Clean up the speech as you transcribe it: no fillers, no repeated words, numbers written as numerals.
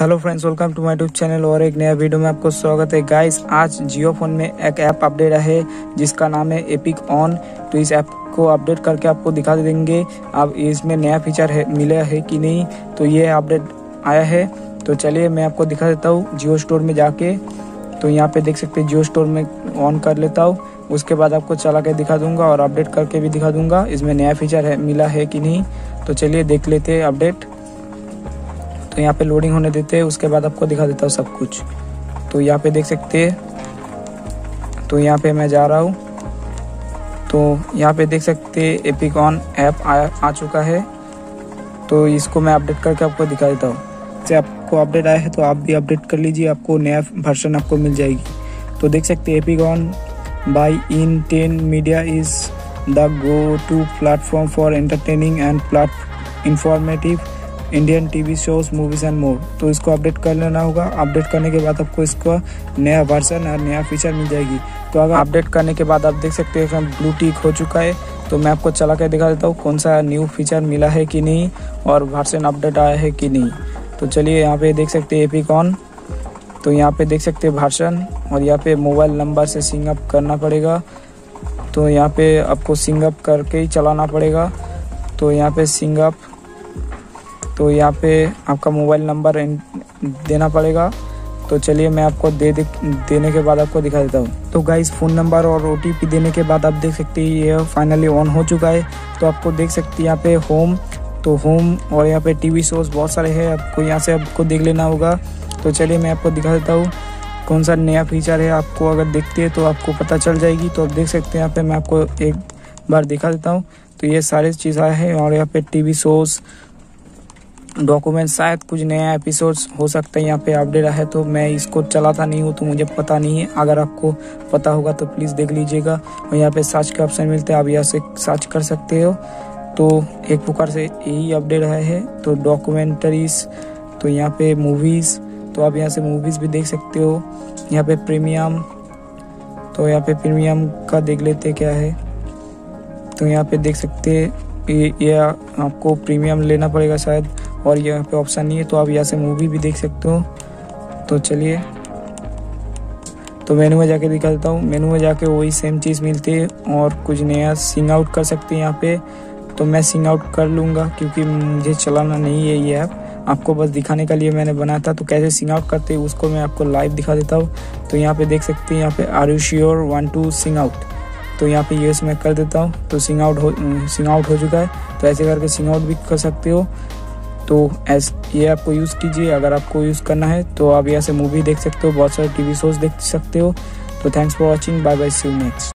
Hello friends, welcome to my YouTube channel और एक नया वीडियो में आपको स्वागत है। गाइस, आज जियो फोन में एक ऐप अपडेट है जिसका नाम है एपिक ऑन। तो इस ऐप को अपडेट करके आपको दिखा देंगे अब इसमें नया फीचर है मिला है कि नहीं। तो ये अपडेट आया है, तो चलिए मैं आपको दिखा देता हूँ जियो स्टोर में जाके। तो यहाँ पे देख सकते हैं, जियो स्टोर में ऑन कर लेता हूँ, उसके बाद आपको चला के दिखा दूंगा और अपडेट करके भी दिखा दूंगा इसमें नया फीचर है मिला है कि नहीं। तो चलिए देख लेते हैं अपडेट। तो यहाँ पे लोडिंग होने देते हैं, उसके बाद आपको दिखा देता हूँ सब कुछ। तो यहाँ पे देख सकते हैं, तो यहाँ पे मैं जा रहा हूँ। तो यहाँ पे देख सकते हैं एपिक ऑन ऐप आ चुका है। तो इसको मैं अपडेट करके आपको दिखा देता हूँ। जैसे आपको अपडेट आया है तो आप भी अपडेट कर लीजिए, आपको नया वर्जन आपको मिल जाएगी। तो देख सकते हैं, Epic on by InTen Media is the go to platform for entertaining and informative Indian TV shows, movies and more. तो इसको अपडेट कर लेना होगा। अपडेट करने के बाद आपको इसका नया वर्जन और नया फीचर मिल जाएगी। तो अगर अपडेट करने के बाद आप देख सकते हैं ब्लू टिक हो चुका है। तो मैं आपको चला के दिखा देता हूँ कौन सा न्यू फीचर मिला है कि नहीं और वर्जन अपडेट आया है कि नहीं। तो चलिए यहाँ पे देख सकते हैं एपिक ऑन। तो यहाँ पे देख सकते हैं वर्जन, और यहाँ पे मोबाइल नंबर से सिंग अप करना पड़ेगा। तो यहाँ पे आपको सिंग अप करके ही चलाना पड़ेगा। तो यहाँ पे सिंग अप, तो यहाँ पे आपका मोबाइल नंबर देना पड़ेगा। तो चलिए मैं आपको देने के बाद आपको दिखा देता हूँ। तो गाइस, फ़ोन नंबर और OTP देने के बाद आप देख सकते हैं ये फाइनली ऑन हो चुका है। तो आपको देख सकते हैं यहाँ पे होम, तो होम और यहाँ पे टीवी शोज़ बहुत सारे हैं, आपको यहाँ से आपको देख लेना होगा। तो चलिए मैं आपको दिखा देता हूँ कौन सा नया फीचर है, आपको अगर देखते हैं तो आपको पता चल जाएगी। तो आप देख सकते हैं, यहाँ पर मैं आपको एक बार दिखा देता हूँ। तो ये सारे चीज़ आए हैं, और यहाँ पर TV शोज़, डॉक्यूमेंट, शायद कुछ नया एपिसोड्स हो सकता है यहाँ पे अपडेट है। तो मैं इसको चलाता नहीं हूँ तो मुझे पता नहीं है, अगर आपको पता होगा तो प्लीज़ देख लीजिएगा। और यहाँ पे सर्च के ऑप्शन मिलते हैं, आप यहाँ से सर्च कर सकते हो। तो एक प्रकार से यही अपडेट है। तो डॉक्यूमेंटरीज, तो यहाँ पे मूवीज़, तो आप यहाँ से मूवीज़ भी देख सकते हो। यहाँ पे प्रीमियम, तो यहाँ पे प्रीमियम का देख लेते क्या है। तो यहाँ पे देख सकते ये आपको प्रीमियम लेना पड़ेगा शायद, और यहाँ पे ऑप्शन नहीं है। तो आप यहाँ से मूवी भी देख सकते हो। तो चलिए, तो मेनू में जाके दिखा देता हूँ। मेनू में जाके वही सेम चीज़ मिलती है, और कुछ नया सिंग आउट कर सकते हैं यहाँ पे। तो मैं सिंग आउट कर लूँगा क्योंकि मुझे चलाना नहीं है ये ऐप, आपको बस दिखाने के लिए मैंने बनाया था। तो कैसे सिंग आउट करते हैं उसको मैं आपको लाइव दिखा देता हूँ। तो यहाँ पर देख सकते हैं, यहाँ पर are you sure want to सिंग आउट। तो यहाँ पे यस मैं कर देता हूँ। तो सिंग आउट हो चुका है। तो ऐसे करके सिंग आउट भी कर सकते हो। तो ये आपको यूज़ कीजिए अगर आपको यूज़ करना है। तो आप यहाँ से मूवी देख सकते हो, बहुत सारे TV शोज़ देख सकते हो। तो thanks for watching, bye bye, see you next.